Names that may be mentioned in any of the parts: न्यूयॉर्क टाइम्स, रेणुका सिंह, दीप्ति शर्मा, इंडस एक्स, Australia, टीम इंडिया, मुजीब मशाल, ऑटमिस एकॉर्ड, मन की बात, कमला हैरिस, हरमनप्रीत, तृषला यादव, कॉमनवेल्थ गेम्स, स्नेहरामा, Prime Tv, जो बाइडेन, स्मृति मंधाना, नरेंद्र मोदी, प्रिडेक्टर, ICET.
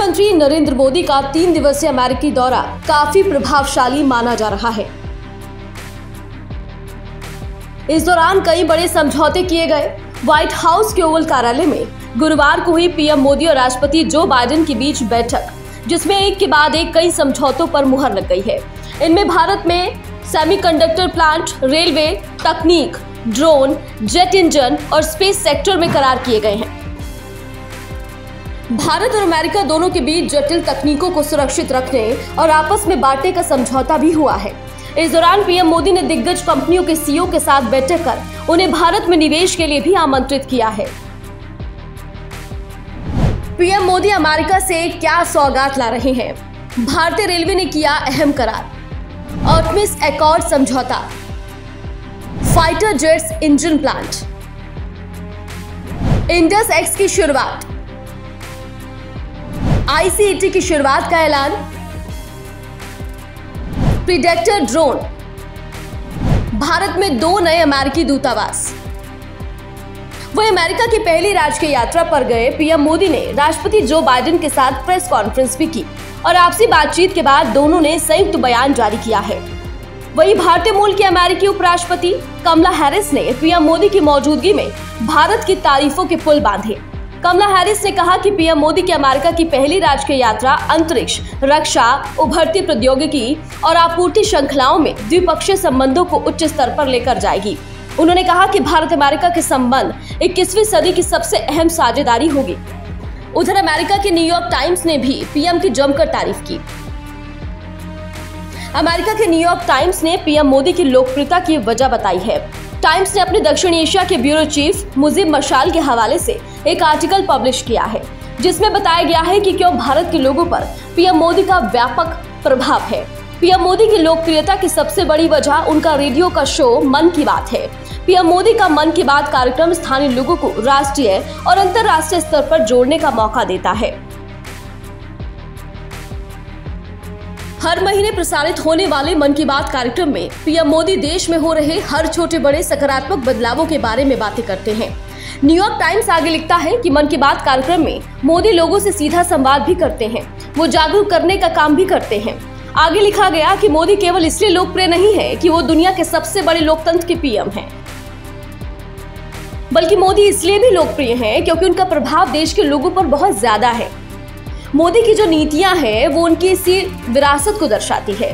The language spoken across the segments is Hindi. प्रधानमंत्री नरेंद्र मोदी का 3 दिवसीय अमेरिकी दौरा काफी प्रभावशाली माना जा रहा है। इस दौरान कई बड़े समझौते किए गए। व्हाइट हाउस के ओवल कार्यालय में गुरुवार को हुई पीएम मोदी और राष्ट्रपति जो बाइडेन के बीच बैठक, जिसमें एक के बाद एक कई समझौतों पर मुहर लग गई है। इनमें भारत में सेमीकंडक्टर प्लांट, रेलवे, तकनीक, ड्रोन, जेट इंजन और स्पेस सेक्टर में करार किए गए हैं। भारत और अमेरिका दोनों के बीच जटिल तकनीकों को सुरक्षित रखने और आपस में बांटने का समझौता भी हुआ है। इस दौरान पीएम मोदी ने दिग्गज कंपनियों के सीईओ के साथ बैठक कर उन्हें भारत में निवेश के लिए भी आमंत्रित किया है। पीएम मोदी अमेरिका से क्या सौगात ला रहे हैं? भारतीय रेलवे ने किया अहम करार, ऑटमिस एकॉर्ड समझौता, fighter jets engine plant, इंडस एक्स की शुरुआत, ICET की शुरुआत का ऐलान, प्रिडेक्टर ड्रोन, भारत में 2 नए अमेरिकी दूतावास। वह अमेरिका की पहली राजकीय यात्रा पर गए पीएम मोदी ने राष्ट्रपति जो बाइडेन के साथ प्रेस कॉन्फ्रेंस भी की और आपसी बातचीत के बाद दोनों ने संयुक्त बयान जारी किया है। वहीं भारतीय मूल के अमेरिकी उपराष्ट्रपति कमला हैरिस ने पीएम मोदी की मौजूदगी में भारत की तारीफों के पुल बांधे। कमला हैरिस ने कहा कि पीएम मोदी की अमेरिका की पहली राजकीय यात्रा अंतरिक्ष, रक्षा, उभरती प्रौद्योगिकी और आपूर्ति श्रृंखलाओं में द्विपक्षीय संबंधों को उच्च स्तर पर लेकर जाएगी। उन्होंने कहा कि भारत अमेरिका के संबंध 21वीं सदी की सबसे अहम साझेदारी होगी। उधर अमेरिका के न्यूयॉर्क टाइम्स ने भी पीएम की जमकर तारीफ की। अमेरिका के न्यूयॉर्क टाइम्स ने पीएम मोदी की लोकप्रियता की वजह बताई है। टाइम्स ने अपने दक्षिण एशिया के ब्यूरो चीफ मुजीब मशाल के हवाले से एक आर्टिकल पब्लिश किया है, जिसमें बताया गया है कि क्यों भारत के लोगों पर पीएम मोदी का व्यापक प्रभाव है। पीएम मोदी की लोकप्रियता की सबसे बड़ी वजह उनका रेडियो का शो मन की बात है। पीएम मोदी का मन की बात कार्यक्रम स्थानीय लोगों को राष्ट्रीय और अंतर्राष्ट्रीय स्तर पर जोड़ने का मौका देता है। हर महीने प्रसारित होने वाले मन की बात कार्यक्रम में पीएम मोदी देश में हो रहे हर छोटे बड़े सकारात्मक बदलावों के बारे में बातें करते हैं। न्यूयॉर्क टाइम्स आगे लिखता है कि मन की बात कार्यक्रम में मोदी लोगों से सीधा संवाद भी करते हैं, वो जागरूक करने का काम भी करते हैं। आगे लिखा गया कि मोदी केवल इसलिए लोकप्रिय नहीं है कि वो दुनिया के सबसे बड़े लोकतंत्र के पीएम हैं, बल्कि मोदी इसलिए भी लोकप्रिय हैं क्योंकि उनका प्रभाव देश के लोगों पर बहुत ज्यादा है। मोदी की जो नीतियां हैं वो उनकी इसी विरासत को दर्शाती है।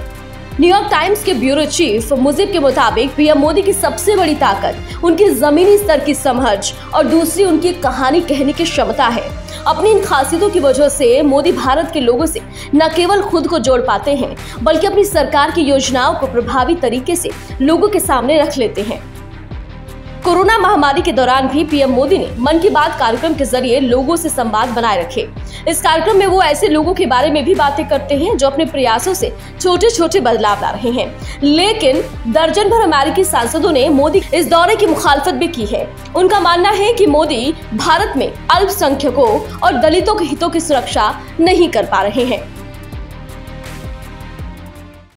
न्यूयॉर्क टाइम्स के ब्यूरो चीफ मुजीब के मुताबिक पीएम मोदी की सबसे बड़ी ताकत उनकी जमीनी स्तर की समझ और दूसरी उनकी कहानी कहने की क्षमता है। अपनी इन खासियतों की वजह से मोदी भारत के लोगों से न केवल खुद को जोड़ पाते हैं, बल्कि अपनी सरकार की योजनाओं को प्रभावी तरीके से लोगों के सामने रख लेते हैं। कोरोना महामारी के दौरान भी पीएम मोदी ने मन की बात कार्यक्रम के जरिए लोगों से संवाद बनाए रखे। इस कार्यक्रम में वो ऐसे लोगों के बारे में भी बातें करते हैं जो अपने प्रयासों से छोटे छोटे बदलाव ला रहे हैं। लेकिन दर्जन भर अमेरिकी सांसदों ने मोदी इस दौरे की मुखालफत भी की है। उनका मानना है कि मोदी भारत में अल्पसंख्यकों और दलितों के हितों की सुरक्षा नहीं कर पा रहे हैं।